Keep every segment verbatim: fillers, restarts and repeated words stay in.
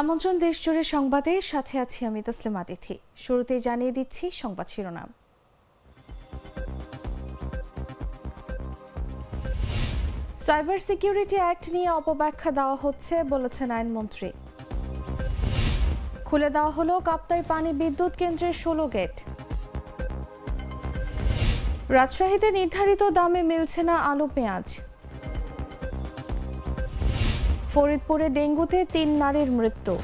আমন্ত্রণ দেশজুড়ে সংবাদে, সাথে আছি আমি তাসলিমা তিথি। শুরুতেই জানিয়ে দিচ্ছি সংবাদ শিরোনাম। সাইবার সিকিউরিটি অ্যাক্ট নিয়ে অপব্যাখ্যা দেওয়া হচ্ছে বলেছেন আইনমন্ত্রী। খুলে দেওয়া হলো কাপ্তাই পানি বিদ্যুৎ কেন্দ্রের ষোলো গেট। রাজশাহীতে নির্ধারিত দামে মিলছে না আলু পেঁয়াজ। ফরিদপুরে ডেঙ্গুতে তিন নারীর মৃত্যু।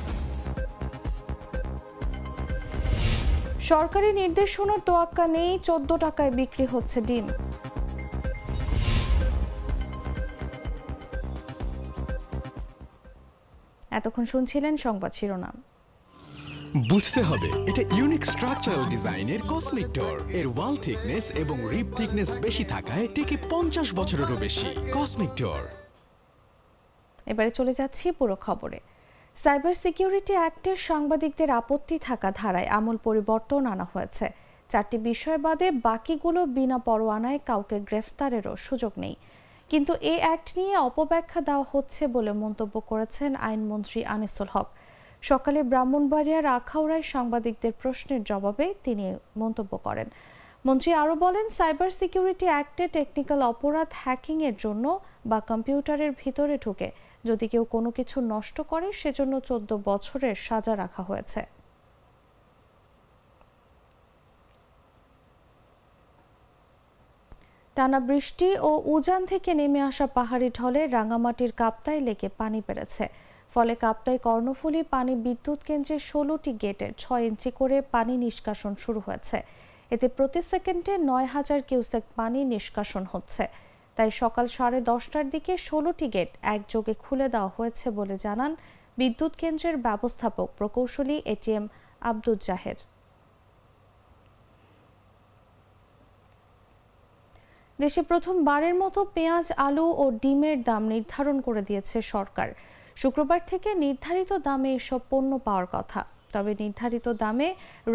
সরকারি নির্দেশনার তোয়াক্কা নেই, চোদ্দ টাকায় বিক্রি হচ্ছে ডিম। এতক্ষণ শুনছিলেন সংবাদ শিরোনাম। বুঝতে হবে এটা ইউনিক স্ট্রাকচারাল ডিজাইনের কসমিক ডোর। এর ওয়াল থিকনেস এবং রিপ থিকনেস বেশি থাকায় টেকে পঞ্চাশ বছরেরও বেশি। কসমিক ডোর। এবারে চলে যাচ্ছি পুরো খবরে। সাইবার সিকিউরিটি অ্যাক্টের সাংবাদিকদের আপত্তি থাকা ধারায় আমূল পরিবর্তন আনা হয়েছে। চারটি বিষয় বাদে বাকিগুলো বিনা পরোয়ানায় কাউকে গ্রেফতারেরও সুযোগ নেই। কিন্তু এই অ্যাক্ট নিয়ে অপব্যাখ্যা দেওয়া হচ্ছে বলে মন্তব্য করেছেন আইনমন্ত্রী আনিসুল হক। সকালে ব্রাহ্মণবাড়িয়ার আখাউড়ায় সাংবাদিকদের প্রশ্নের জবাবে তিনি মন্তব্য করেন। মন্ত্রী আরও বলেন, সাইবার সিকিউরিটি অ্যাক্টে টেকনিক্যাল অপরাধ হ্যাকিংয়ের জন্য বা কম্পিউটারের ভিতরে ঢুকে যদি কেউ কোনো কিছু নষ্ট করে সেজন্য চোদ্দ বছরের সাজা রাখা হয়েছে। টানা বৃষ্টি ও উজান থেকে নেমে আসা পাহাড়ি ঢলে রাঙামাটির কাপ্তাই লেকে পানি বেড়েছে। ফলে কাপ্তাই কর্ণফুলী পানি বিদ্যুৎ কেন্দ্রের ষোলোটি গেটের ছয় ইঞ্চি করে পানি নিষ্কাশন শুরু হয়েছে। এতে প্রতি সেকেন্ডে নয় হাজার কিউসেক পানি নিষ্কাশন হচ্ছে। তাই সকাল সাড়ে দশটার দিকে ষোলোটি গেট একযোগে খুলে দেওয়া হয়েছে বলে জানান বিদ্যুৎ কেন্দ্রের ব্যবস্থাপক প্রকৌশলী এটিএম আব্দুল জাহের। দেশে প্রথমবারের মতো পেঁয়াজ, আলু ও ডিমের দাম নির্ধারণ করে দিয়েছে সরকার। শুক্রবার থেকে নির্ধারিত দামে এসব পণ্য পাওয়ার কথা। তবে নির্ধারিত দামে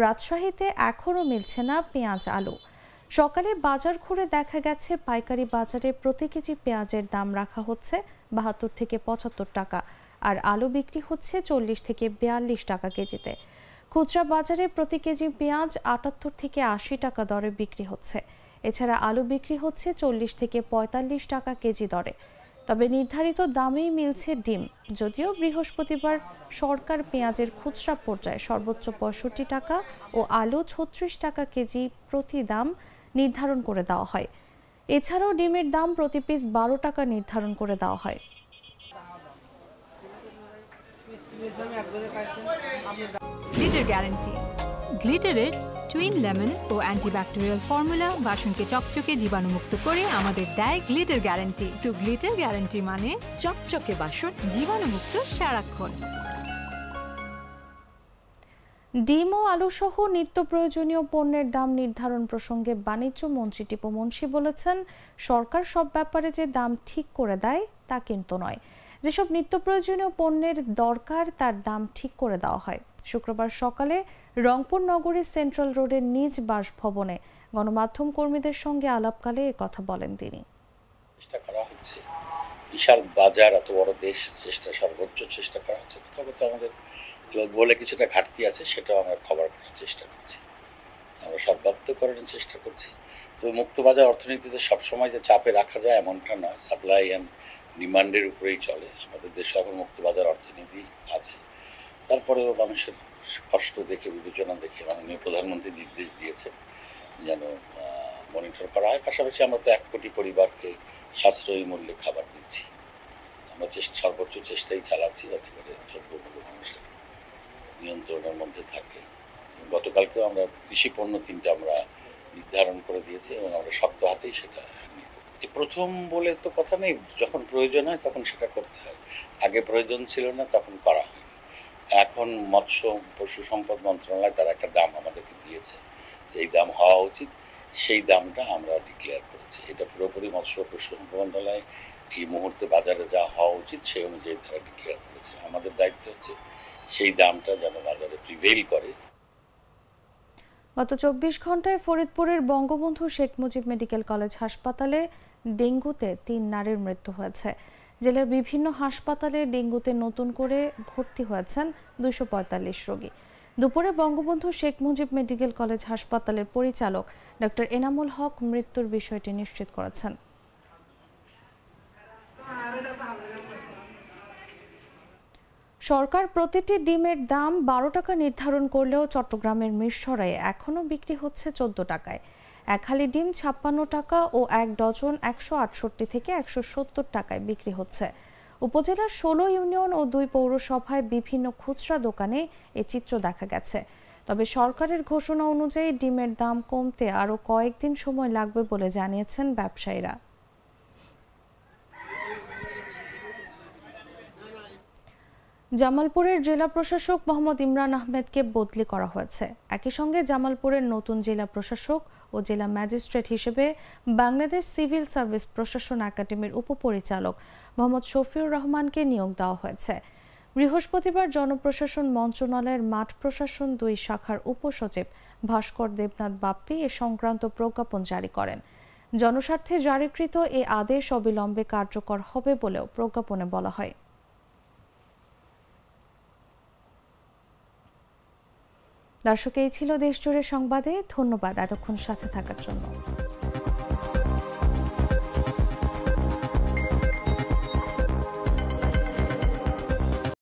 রাজশাহীতে এখনও মিলছে না পেঁয়াজ, আলু। সকালে বাজার ঘুরে দেখা গেছে পাইকারি বাজারে প্রতি কেজি পেঁয়াজের দাম রাখা হচ্ছে বাহাত্তর থেকে পঁচাত্তর টাকা, আর আলু বিক্রি হচ্ছে চল্লিশ থেকে বিয়াল্লিশ টাকা কেজিতে। খুচরা বাজারে প্রতি কেজি পেঁয়াজ আটাত্তর থেকে আশি টাকা দরে বিক্রি হচ্ছে। এছাড়া আলু বিক্রি হচ্ছে চল্লিশ থেকে পঁয়তাল্লিশ টাকা কেজি দরে। তবে নির্ধারিত দামেই মিলছে ডিম। যদিও বৃহস্পতিবার সরকার পেঁয়াজের খুচরা পর্যায়ে সর্বোচ্চ পঁয়ষট্টি টাকা ও আলু ছত্রিশ টাকা কেজি প্রতি দাম নির্ধারণ করে দেওয়া হয়। এছাড়াও ডিমের দাম প্রতি পিস বারো টাকা নির্ধারণ করে দেওয়া হয়। Litre guarantee. গ্লিটারের টুইন লেমন ও অ্যান্টিব্যাকটেরিয়াল ফর্মুলা বাসনকে চকচকে জীবাণুমুক্ত করে আমাদের দেয় গ্লিটার গ্যারান্টি। তো গ্লিটার গ্যারান্টি মানে চকচকে বাসন, জীবাণুমুক্ত সারাক্ষণ। ডিম ও আলু সহ নিত্য প্রয়োজনীয় পণ্যের দাম নির্ধারণ প্রসঙ্গে বাণিজ্য মন্ত্রী টিপু মুন্সি বলেছেন, সরকার সব ব্যাপারে যে দাম ঠিক করে দেয় তা কিন্তু নয়। যেসব নিত্য প্রয়োজনীয় পণ্যের দরকার তার দাম ঠিক করে দেওয়া হয়। শুক্রবার সকালে রংপুর নগরীর সেন্ট্রাল রোডের নিজ বাসভবনে গণমাধ্যম কর্মীদের সঙ্গে আলাপকালে এ কথা বলেন তিনি। চেষ্টা করা হচ্ছে বিশাল বাজার, এত বড় দেশ, চেষ্টা সর্বোচ্চ চেষ্টা করা হচ্ছে। তবে তো আমাদের বলে কিছুটা ঘাটতি আছে, সেটাও আমরা খবর করার চেষ্টা করছি, আমরা সর্বাত্মকরণের চেষ্টা করছি। তবে মুক্ত বাজার অর্থনীতিতে সবসময় যে চাপে রাখা যায় এমনটা নয়, সাপ্লাই অ্যান্ড ডিমান্ডের উপরেই চলে। আমাদের দেশে এখন মুক্ত বাজার অর্থনীতি আছে। তারপরেও মানুষের কষ্ট দেখে, বিবেচনা দেখে মাননীয় প্রধানমন্ত্রী নির্দেশ দিয়েছেন যেন মনিটর করা হয়। পাশাপাশি আমরা তো এক কোটি পরিবারকে সাশ্রয়ী মূল্যে খাবার দিচ্ছি। আমরা চেষ্টা সর্বোচ্চ চেষ্টাই চালাচ্ছি যাতে করে দ্রব্যমূল্য মানুষের নিয়ন্ত্রণের মধ্যে থাকে। গতকালকেও আমরা কৃষি পণ্য তিনটা আমরা নির্ধারণ করে দিয়েছি এবং আমরা শক্ত হাতেই সেটা প্রথম বলে তো কথা নেই। যখন প্রয়োজন হয় তখন সেটা করতে হয়। আগে প্রয়োজন ছিল না, তখন করা হয়। এখন মৎস্য পশু সম্পদ মন্ত্রণালয় তার একটা দাম আমাদেরকে দিয়েছে, এই দাম হওয়া উচিত, সেই দামটা আমরা ডিক্লেয়ার করেছি। এটা পুরোপুরি মৎস্য পশু সম্পদ মন্ত্রণালয় এই মুহূর্তে বাজারে যা হওয়া উচিত সেই অনুযায়ী তারা ডিক্লেয়ার করেছে। আমাদের দায়িত্ব হচ্ছে সেই দামটা যেন বাজারে প্রিভেইল করে। গত চব্বিশ ঘন্টায় ফরিদপুরের বঙ্গবন্ধু শেখ মুজিব মেডিকেল কলেজ হাসপাতালে ডেঙ্গুতে তিন নারীর মৃত্যু হয়েছে। জেলার বিভিন্ন হাসপাতালে ডেঙ্গুতে নতুন করে ভর্তি হয়েছেন দুইশ পঁয়তাল্লিশ রোগী। দুপুরে বঙ্গবন্ধু শেখ মুজিব মেডিকেল কলেজ হাসপাতালের পরিচালক ডক্টর এনামুল হক মৃত্যুর বিষয়টি নিশ্চিত করেছেন। সরকার প্রতিটি ডিমের দাম বারো টাকা নির্ধারণ করলেও চট্টগ্রামের মিরসরাইয়ে এখনও বিক্রি হচ্ছে চোদ্দ টাকায়। এক হালি ডিম ছাপ্পান্ন টাকা ও এক ডজন একশো আটষট্টি থেকে একশো সত্তর টাকায় বিক্রি হচ্ছে। উপজেলার ষোলো ইউনিয়ন ও দুই পৌরসভায় বিভিন্ন খুচরা দোকানে এ চিত্র দেখা গেছে। তবে সরকারের ঘোষণা অনুযায়ী ডিমের দাম কমতে আরও কয়েকদিন সময় লাগবে বলে জানিয়েছেন ব্যবসায়ীরা। জামালপুরের জেলা প্রশাসক মোহাম্মদ ইমরান আহমেদকে বদলি করা হয়েছে। একই সঙ্গে জামালপুরের নতুন জেলা প্রশাসক ও জেলা ম্যাজিস্ট্রেট হিসেবে বাংলাদেশ সিভিল সার্ভিস প্রশাসন একাডেমির উপপরিচালক মোহাম্মদ শফিউর রহমানকে নিয়োগ দেওয়া হয়েছে। বৃহস্পতিবার জনপ্রশাসন মন্ত্রণালয়ের মাঠ প্রশাসন দুই শাখার উপসচিব ভাস্কর দেবনাথ বাপ্পি এ সংক্রান্ত প্রজ্ঞাপন জারি করেন। জনস্বার্থে জারিকৃত এ আদেশ অবিলম্বে কার্যকর হবে বলেও প্রজ্ঞাপনে বলা হয়। দর্শক, এই ছিল দেশজুড়ে সংবাদে। ধন্যবাদ এতক্ষণ সাথে থাকার জন্য।